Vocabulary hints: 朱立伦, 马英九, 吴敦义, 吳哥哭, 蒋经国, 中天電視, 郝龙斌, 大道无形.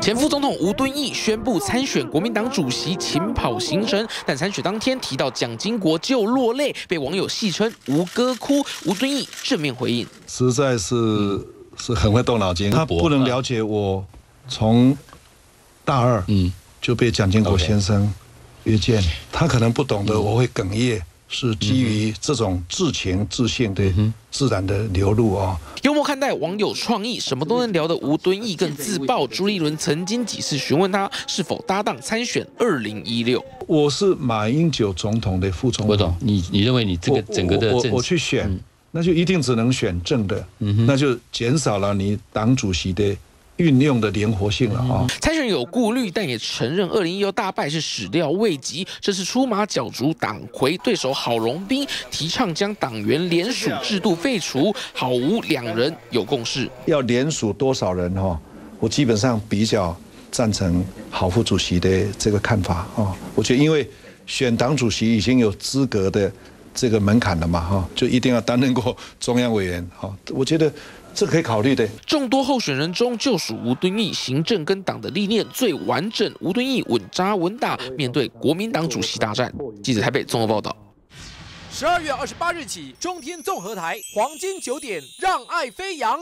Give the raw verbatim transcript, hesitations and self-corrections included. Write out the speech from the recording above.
前副总统吴敦义宣布参选国民党主席，勤跑行程，但参选当天提到蒋经国就落泪，被网友戏称“吴哥哭”。吴敦义正面回应：“实在是、嗯、是很会动脑筋，他不能了解我从大二嗯就被蒋经国先生约见，嗯、他可能不懂得我会哽咽。” 是基于这种自情自性的自然的流露啊、哦。幽默看待网友创意，什么都能聊的吴敦义更自爆。朱立伦曾经几次询问他是否搭档参选二零一六。我是马英九总统的副总统。你你认为你这个整个的政治 我, 我, 我去选，嗯、那就一定只能选正的，嗯、那就减少了你党主席的 运用的灵活性了啊！参选有顾虑，但也承认二零一六大败是始料未及。这次出马角逐党魁对手郝龙斌，提倡将党员联署制度废除。郝吴两人有共识，要联署多少人哈？我基本上比较赞成郝副主席的这个看法啊。我觉得，因为选党主席已经有资格的这个门槛了嘛哈，就一定要担任过中央委员哈。我觉得 这可以考虑的。众多候选人中，就属吴敦义行政跟党的历练最完整。吴敦义稳扎稳打，面对国民党主席大战。记者台北综合报道。十二月二十八日起，中天综合台黄金九点，让爱飞扬。